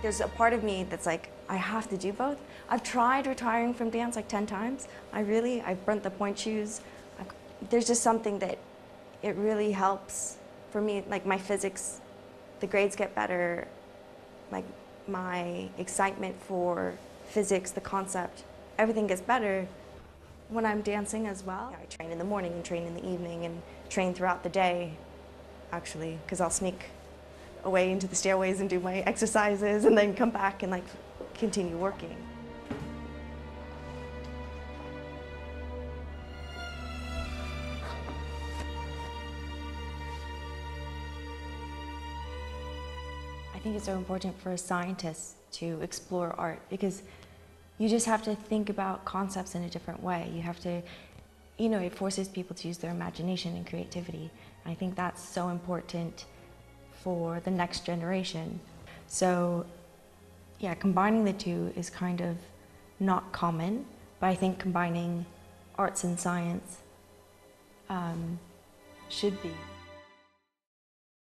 There's a part of me that's like, I have to do both. I've tried retiring from dance like 10 times. I've burnt the pointe shoes. There's just something that it really helps for me, like my physics, the grades get better, like my excitement for physics, the concept, everything gets better when I'm dancing as well. I train in the morning and train in the evening and train throughout the day, actually, because I'll sneak away into the stairways and do my exercises and then come back and like continue working. I think it's so important for scientists to explore art because you just have to think about concepts in a different way. You have to, you know, it forces people to use their imagination and creativity. I think that's so important for the next generation. So, yeah, combining the two is kind of not common, but I think combining arts and science should be.